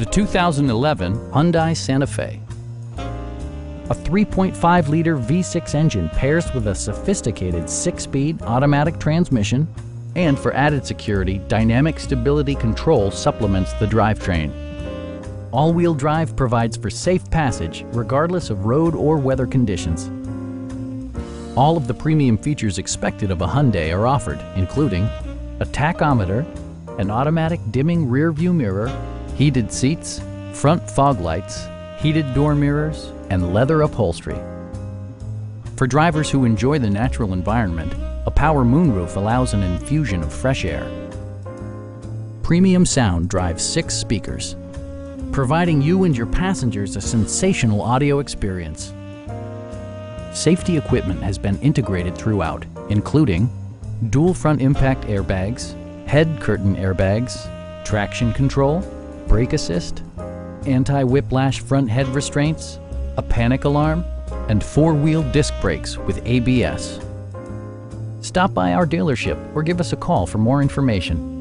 the 2011 Hyundai Santa Fe. A 3.5-liter V6 engine pairs with a sophisticated 6-speed automatic transmission, and for added security, dynamic stability control supplements the drivetrain. All-wheel drive provides for safe passage regardless of road or weather conditions. All of the premium features expected of a Hyundai are offered, including a tachometer, an automatic dimming rearview mirror, heated seats, front fog lights, heated door mirrors, and leather upholstery. For drivers who enjoy the natural environment, a power moonroof allows an infusion of fresh air. Premium sound drives 6 speakers, providing you and your passengers a sensational audio experience. Safety equipment has been integrated throughout, including dual front impact airbags, head curtain airbags, traction control, brake assist, anti-whiplash front head restraints, a panic alarm, and 4-wheel disc brakes with ABS. Stop by our dealership or give us a call for more information.